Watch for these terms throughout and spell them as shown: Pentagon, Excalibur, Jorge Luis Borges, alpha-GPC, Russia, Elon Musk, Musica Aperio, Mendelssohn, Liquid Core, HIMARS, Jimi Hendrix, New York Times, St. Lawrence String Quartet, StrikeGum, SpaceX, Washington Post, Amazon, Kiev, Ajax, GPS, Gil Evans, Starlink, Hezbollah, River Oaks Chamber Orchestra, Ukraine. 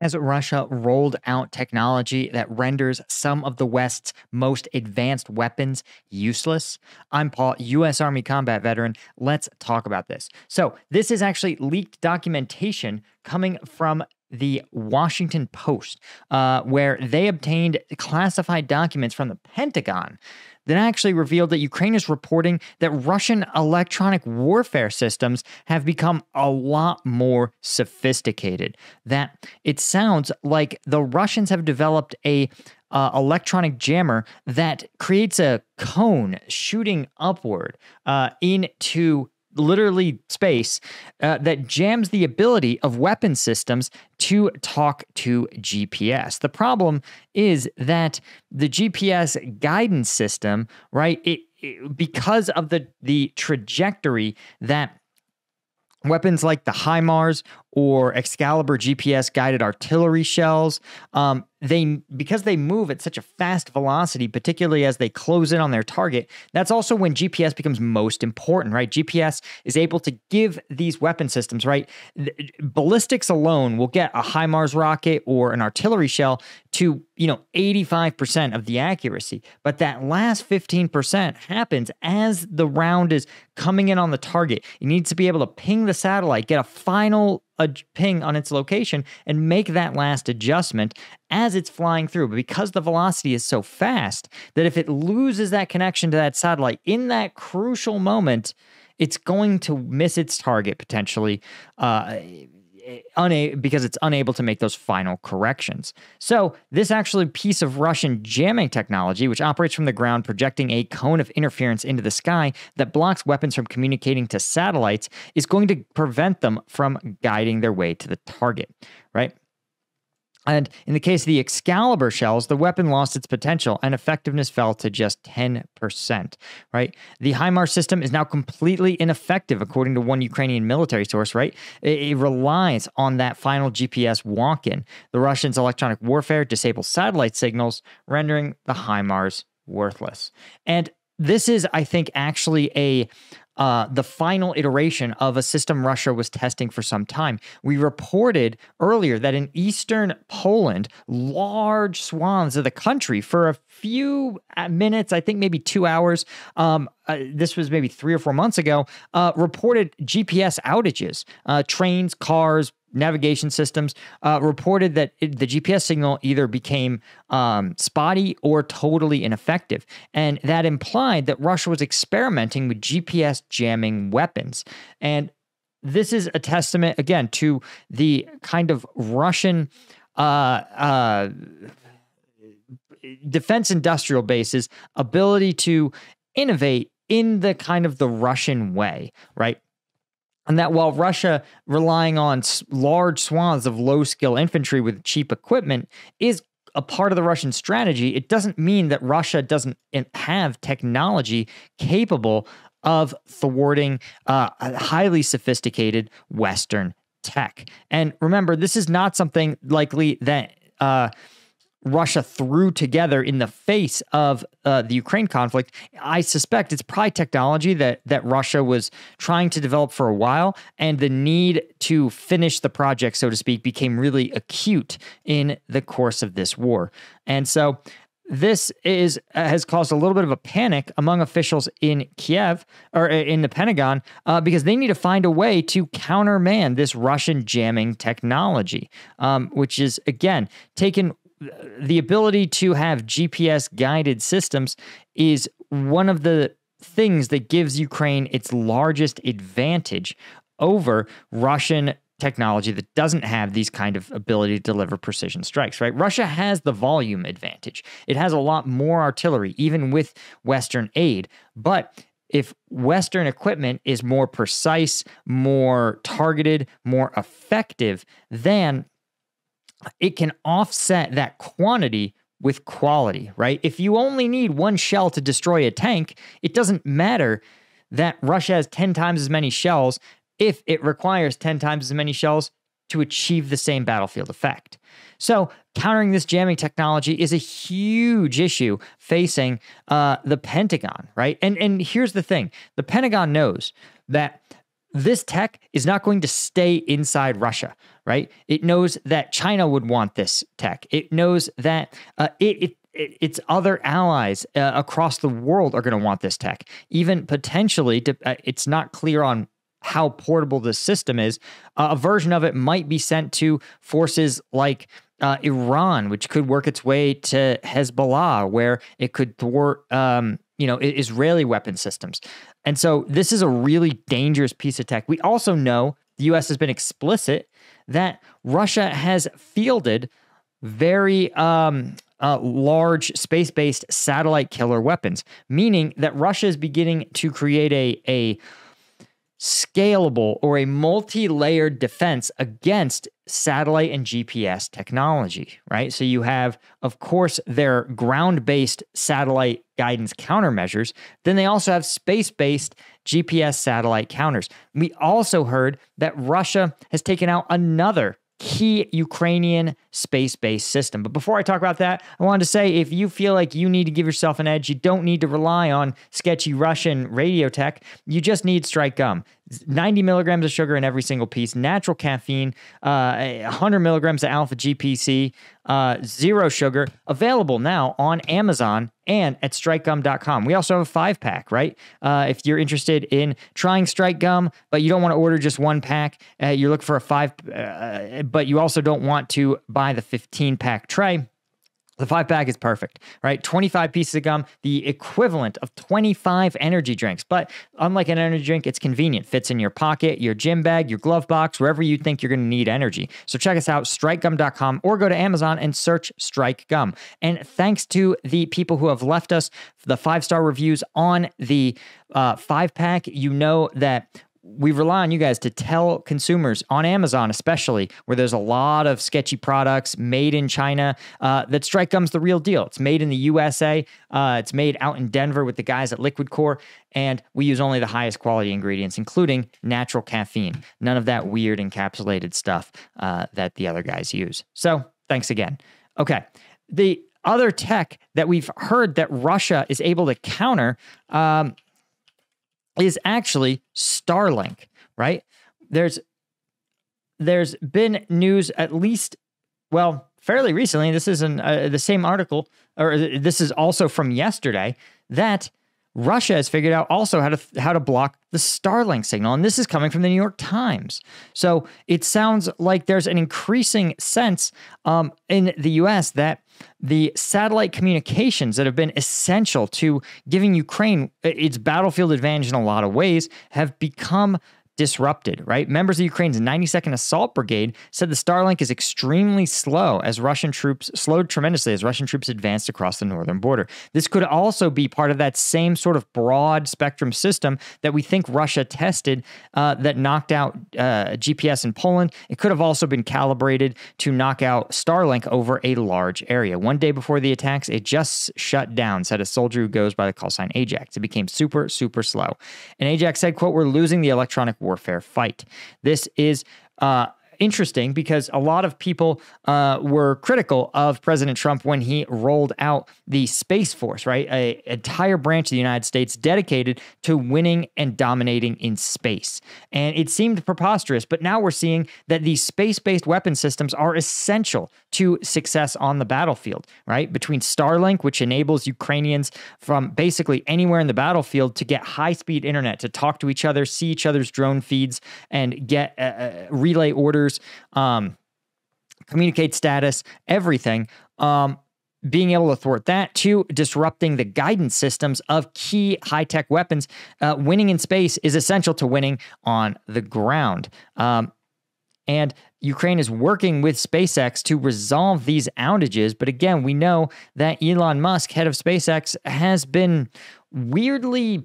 as Russia rolled out technology that renders some of the West's most advanced weapons useless. I'm Paul, U.S. Army combat veteran. Let's talk about this. So this is actually leaked documentation coming from the Washington Post, where they obtained classified documents from the Pentagon that actually revealed that Ukraine is reporting that Russian electronic warfare systems have become a lot more sophisticated. That it sounds like the Russians have developed a electronic jammer that creates a cone shooting upward into literally space that jams the ability of weapon systems to talk to GPS. The problem is that the GPS guidance system, right, it because of the trajectory that weapons like the HIMARS or Excalibur GPS guided artillery shells, because they move at such a fast velocity, particularly as they close in on their target, that's also when GPS becomes most important, right? GPS is able to give these weapon systems, right? Ballistics alone will get a HIMARS rocket or an artillery shell to, 85% of the accuracy. But that last 15% happens as the round is coming in on the target. It needs to be able to ping the satellite, get a final ping on its location, and make that last adjustment as it's flying through. But because the velocity is so fast that if it loses that connection to that satellite in that crucial moment, it's going to miss its target potentially because it's unable to make those final corrections. So this actually piece of Russian jamming technology, which operates from the ground, projecting a cone of interference into the sky that blocks weapons from communicating to satellites, is going to prevent them from guiding their way to the target, right? And in the case of the Excalibur shells, the weapon lost its potential and effectiveness fell to just 10%, right? The HIMARS system is now completely ineffective, according to one Ukrainian military source, right? It relies on that final GPS walk-in. The Russians' electronic warfare disables satellite signals, rendering the HIMARS worthless. And this is, I think, actually the final iteration of a system Russia was testing for some time. We reported earlier that in eastern Poland, large swaths of the country for a few minutes, I think maybe 2 hours, this was maybe 3 or 4 months ago, reported GPS outages. Trains, cars, navigation systems reported that the GPS signal either became spotty or totally ineffective. And that implied that Russia was experimenting with GPS jamming weapons. And this is a testament, again, to the kind of Russian defense industrial base's ability to innovate in the kind of the Russian way, right? And that while Russia relying on large swaths of low-skill infantry with cheap equipment is a part of the Russian strategy, it doesn't mean that Russia doesn't have technology capable of thwarting highly sophisticated Western tech. And remember, this is not something likely that Russia threw together in the face of the Ukraine conflict. I suspect it's probably technology that Russia was trying to develop for a while, and the need to finish the project, so to speak, became really acute in the course of this war. And so this has caused a little bit of a panic among officials in Kiev, or in the Pentagon, because they need to find a way to countermand this Russian jamming technology, which is, again, taken. The ability to have GPS-guided systems is one of the things that gives Ukraine its largest advantage over Russian technology that doesn't have these kind of ability to deliver precision strikes, right? Russia has the volume advantage. It has a lot more artillery, even with Western aid, but if Western equipment is more precise, more targeted, more effective, then it can offset that quantity with quality, right? If you only need one shell to destroy a tank, it doesn't matter that Russia has 10 times as many shells if it requires 10 times as many shells to achieve the same battlefield effect. So countering this jamming technology is a huge issue facing the Pentagon, right? And here's the thing. The Pentagon knows that this tech is not going to stay inside Russia, right? It knows that China would want this tech. It knows that its other allies across the world are going to want this tech. Even potentially, it's not clear on how portable this system is. A version of it might be sent to forces like Iran, which could work its way to Hezbollah, where it could thwart Israeli weapon systems. And so this is a really dangerous piece of tech. We also know the U.S. has been explicit that Russia has fielded very large space-based satellite killer weapons, meaning that Russia is beginning to create a scalable or a multi-layered defense against satellite and GPS technology, right? So you have, of course, their ground-based satellite guidance countermeasures. Then they also have space-based GPS satellite counters. We also heard that Russia has taken out another key Ukrainian space-based system. But before I talk about that, I wanted to say, if you feel like you need to give yourself an edge, you don't need to rely on sketchy Russian radio tech. You just need StrikeGum. 90 milligrams of sugar in every single piece, natural caffeine, 100 milligrams of alpha-GPC, zero sugar, available now on Amazon and at StrikeGum.com. We also have a 5-pack, right? If you're interested in trying StrikeGum, but you don't want to order just one pack, you're looking for a 5, but you also don't want to buy the 15-pack tray. The 5-pack is perfect, right? 25 pieces of gum, the equivalent of 25 energy drinks. But unlike an energy drink, it's convenient. Fits in your pocket, your gym bag, your glove box, wherever you think you're going to need energy. So check us out, StrikeGum.com, or go to Amazon and search StrikeGum. And thanks to the people who have left us the 5-star reviews on the 5-pack, you know that we rely on you guys to tell consumers on Amazon, especially where there's a lot of sketchy products made in China, that StrikeGum's the real deal. It's made in the USA. It's made out in Denver with the guys at Liquid Core, and we use only the highest quality ingredients, including natural caffeine. None of that weird encapsulated stuff that the other guys use. So thanks again. Okay. The other tech that we've heard that Russia is able to counter, is actually Starlink, right? There's been news at least, well, fairly recently, this is the same article, or this is also from yesterday, that Russia has figured out also how to block the Starlink signal, and this is coming from the New York Times. So it sounds like there's an increasing sense in the U.S. that the satellite communications that have been essential to giving Ukraine its battlefield advantage in a lot of ways have become disrupted, right? Members of Ukraine's 92nd Assault Brigade said the Starlink is extremely slow as Russian troops slowed tremendously as Russian troops advanced across the northern border. This could also be part of that same sort of broad spectrum system that we think Russia tested that knocked out GPS in Poland. It could have also been calibrated to knock out Starlink over a large area. One day before the attacks, it just shut down, said a soldier who goes by the call sign Ajax. It became super, super slow. And Ajax said, quote, "We're losing the electronic warfare fight." This is interesting because a lot of people were critical of President Trump when he rolled out the Space Force, right? An entire branch of the United States dedicated to winning and dominating in space. And it seemed preposterous, but now we're seeing that these space-based weapon systems are essential to success on the battlefield, right? Between Starlink, which enables Ukrainians from basically anywhere in the battlefield to get high-speed internet, to talk to each other, see each other's drone feeds, and get relay orders, communicate status, everything, being able to thwart that, to disrupting the guidance systems of key high-tech weapons. Winning in space is essential to winning on the ground. And Ukraine is working with SpaceX to resolve these outages. But again, we know that Elon Musk, head of SpaceX, has been weirdly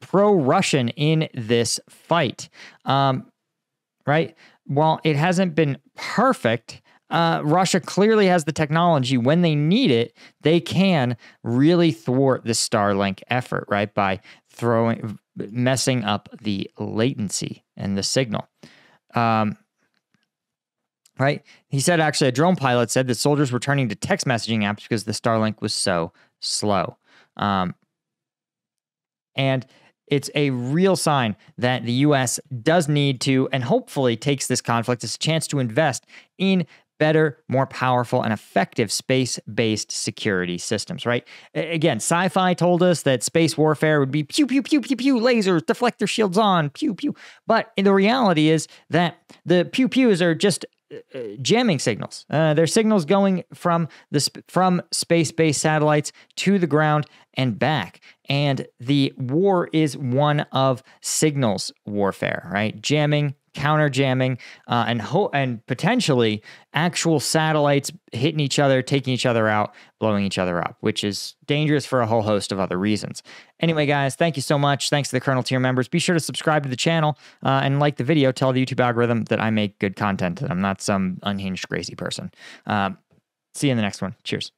pro-Russian in this fight, right? While it hasn't been perfect, Russia clearly has the technology. When they need it, they can really thwart the Starlink effort, right? By messing up the latency and the signal. Right? He said, actually, a drone pilot said that soldiers were turning to text messaging apps because the Starlink was so slow. And It's a real sign that the U.S. does need to, and hopefully takes this conflict as a chance to invest in better, more powerful, and effective space-based security systems, right? Again, sci-fi told us that space warfare would be pew, pew, pew, pew, pew, lasers, deflector shields on, pew, pew. But the reality is that the pew, pews are just jamming signals. They're signals going from space-based satellites to the ground and back. And the war is one of signals warfare, right? Jamming, counter-jamming, and potentially actual satellites hitting each other, taking each other out, blowing each other up, which is dangerous for a whole host of other reasons. Anyway, guys, thank you so much. Thanks to the Colonel tier members. Be sure to subscribe to the channel and like the video. Tell the YouTube algorithm that I make good content, that I'm not some unhinged crazy person. See you in the next one. Cheers.